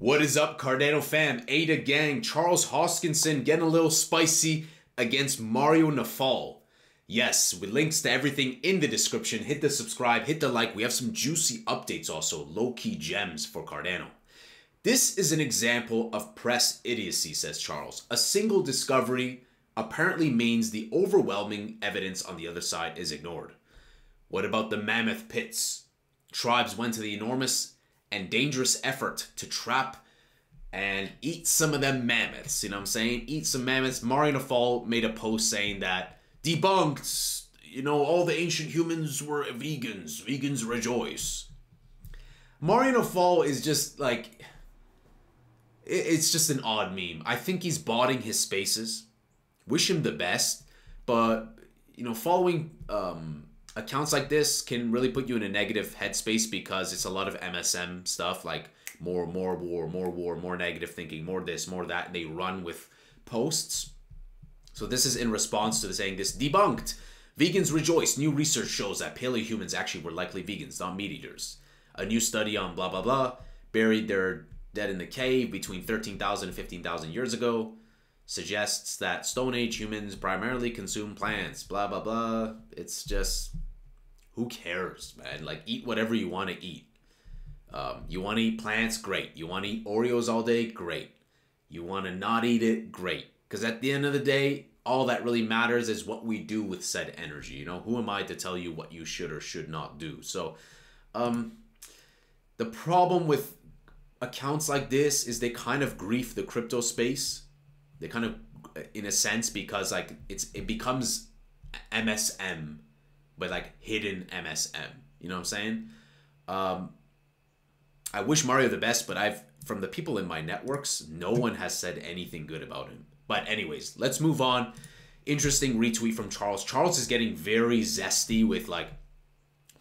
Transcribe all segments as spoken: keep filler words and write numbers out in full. What is up, Cardano fam, A D A gang, Charles Hoskinson getting a little spicy against Mario Nawfal. Yes, with links to everything in the description, hit the subscribe, hit the like. We have some juicy updates also, low-key gems for Cardano. This is an example of press idiocy, says Charles. A single discovery apparently means the overwhelming evidence on the other side is ignored. What about the mammoth pits? Tribes went to the enormous and dangerous effort to trap and eat some of them mammoths. You know what I'm saying? Eat some mammoths. Mario Nawfal made a post saying that debunked, you know, all the ancient humans were vegans. Vegans rejoice. Mario Nawfal is just like, it's just an odd meme. I think he's botting his spaces. Wish him the best. But, you know, following um, accounts like this can really put you in a negative headspace because it's a lot of M S M stuff, like more, more war, more war, more negative thinking, more this, more that. And they run with posts. So this is in response to the saying this debunked. Vegans rejoice. New research shows that paleohumans actually were likely vegans, not meat eaters. A new study on blah, blah, blah. Buried their dead in the cave between thirteen thousand and fifteen thousand years ago. Suggests that Stone Age humans primarily consume plants, blah, blah, blah. It's just, who cares, man? Like, eat whatever you want to eat. Um, you want to eat plants? Great. You want to eat Oreos all day? Great. You want to not eat it? Great. Because at the end of the day, all that really matters is what we do with said energy. You know, who am I to tell you what you should or should not do? So, um, the problem with accounts like this is they kind of grief the crypto space. They kind of, in a sense, because like it's it becomes M S M, but like hidden M S M. You know what I'm saying? Um, I wish Mario the best, but I've from the people in my networks, no one has said anything good about him. But anyways, let's move on. Interesting retweet from Charles. Charles is getting very zesty with like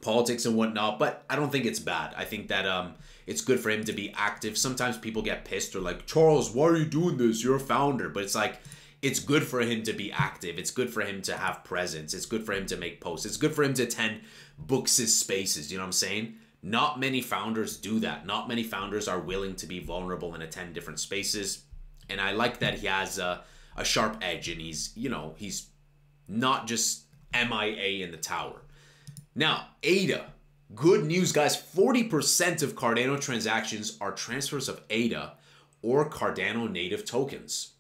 politics and whatnot, but I don't think it's bad. I think that um, it's good for him to be active. Sometimes people get pissed or like, Charles, why are you doing this? You're a founder. But it's like, it's good for him to be active. It's good for him to have presence. It's good for him to make posts. It's good for him to attend Books' spaces. You know what I'm saying? Not many founders do that. Not many founders are willing to be vulnerable and attend different spaces. And I like that he has a, a sharp edge and he's, you know, he's not just M I A in the tower. Now, A D A, good news, guys. forty percent of Cardano transactions are transfers of A D A or Cardano native tokens.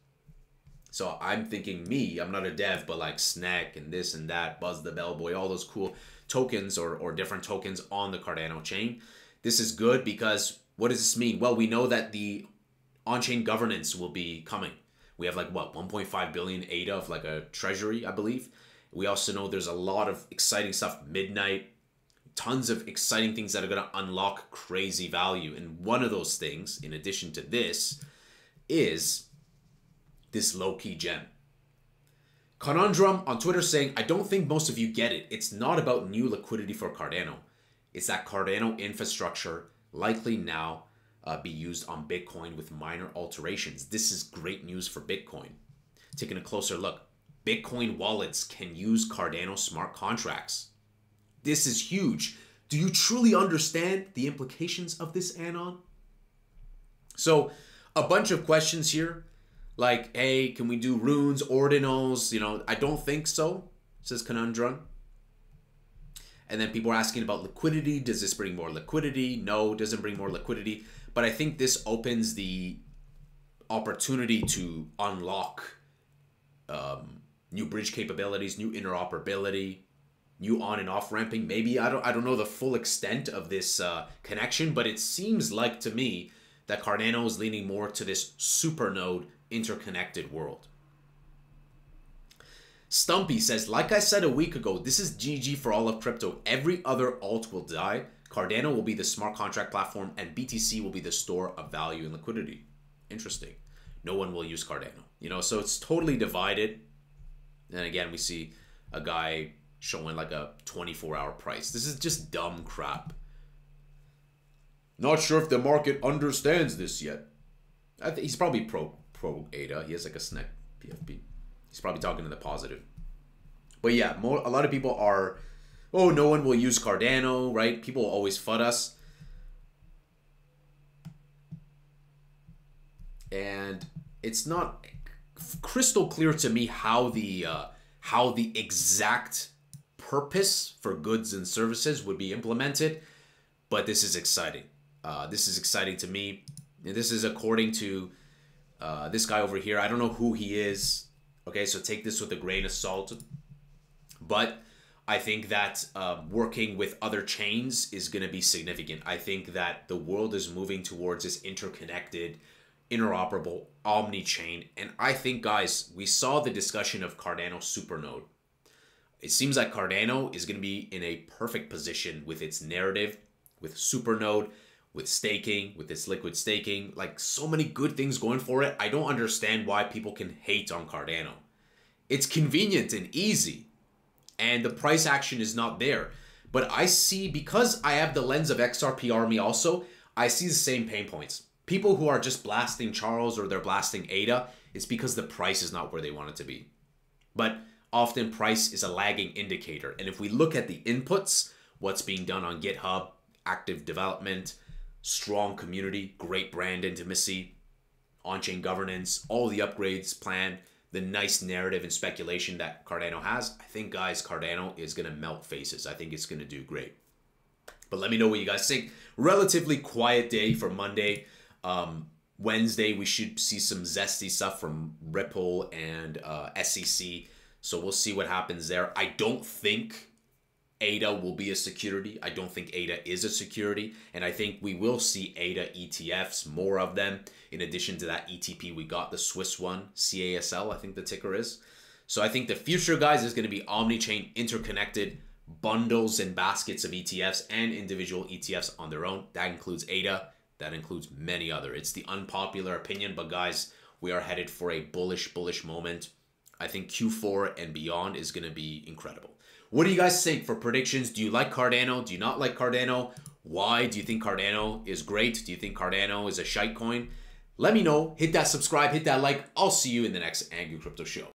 So I'm thinking me, I'm not a dev, but like SNAC and this and that, Buzz the Bellboy, all those cool tokens or, or different tokens on the Cardano chain. This is good because what does this mean? Well, we know that the on-chain governance will be coming. We have like, what, one point five billion A D A of like a treasury, I believe. We also know there's a lot of exciting stuff, Midnight, tons of exciting things that are going to unlock crazy value. And one of those things, in addition to this, is this low-key gem. Conundrum on Twitter saying, I don't think most of you get it. It's not about new liquidity for Cardano. It's that Cardano infrastructure likely now uh, be used on Bitcoin with minor alterations. This is great news for Bitcoin. Taking a closer look. Bitcoin wallets can use Cardano smart contracts. This is huge. Do you truly understand the implications of this, Anon? So a bunch of questions here, like, hey, can we do runes, ordinals? You know, I don't think so, says Conundrum. And then people are asking about liquidity. Does this bring more liquidity? No, it doesn't bring more liquidity. But I think this opens the opportunity to unlock um, new bridge capabilities, new interoperability, new on and off ramping. Maybe, I don't I don't know the full extent of this uh, connection, but it seems like to me that Cardano is leaning more to this supernode interconnected world. Stumpy says, like I said a week ago, this is G G for all of crypto. Every other alt will die. Cardano will be the smart contract platform and B T C will be the store of value and liquidity. Interesting. No one will use Cardano. You know, so it's totally divided. And again, we see a guy showing like a twenty-four hour price. This is just dumb crap. Not sure if the market understands this yet. I think he's probably pro pro A D A. He has like a SNAC P F P. He's probably talking in the positive. But yeah, more, a lot of people are, oh, no one will use Cardano, right? People always F U D us. and it's not crystal clear to me how the uh, how the exact purpose for goods and services would be implemented, but this is exciting. Uh, this is exciting to me. And this is according to uh, this guy over here. I don't know who he is. Okay, so take this with a grain of salt. But I think that uh, working with other chains is going to be significant. I think that the world is moving towards this interconnected, interoperable, omni-chain. And I think, guys, we saw the discussion of Cardano Supernode. It seems like Cardano is going to be in a perfect position with its narrative, with Supernode, with staking, with its liquid staking, like so many good things going for it. I don't understand why people can hate on Cardano. It's convenient and easy, and the price action is not there. But I see, because I have the lens of X R P Army also, I see the same pain points. People who are just blasting Charles or they're blasting A D A, it's because the price is not where they want it to be. But often price is a lagging indicator. And if we look at the inputs, what's being done on GitHub, active development, strong community, great brand intimacy, on-chain governance, all the upgrades planned, the nice narrative and speculation that Cardano has, I think, guys, Cardano is going to melt faces. I think it's going to do great. But let me know what you guys think. Relatively quiet day for Monday. Um, Wednesday, we should see some zesty stuff from Ripple and uh, S E C. So we'll see what happens there. I don't think A D A will be a security. I don't think A D A is a security. And I think we will see A D A E T Fs, more of them. In addition to that E T P, we got the Swiss one, C A S L, I think the ticker is. So I think the future, guys, is going to be omni-chain, interconnected bundles and baskets of E T Fs and individual E T Fs on their own. That includes A D A. That includes many other. It's the unpopular opinion, but guys, we are headed for a bullish, bullish moment. I think Q four and beyond is going to be incredible. What do you guys think for predictions? Do you like Cardano? Do you not like Cardano? Why do you think Cardano is great? Do you think Cardano is a shite coin? Let me know. Hit that subscribe, hit that like. I'll see you in the next Angry Crypto Show.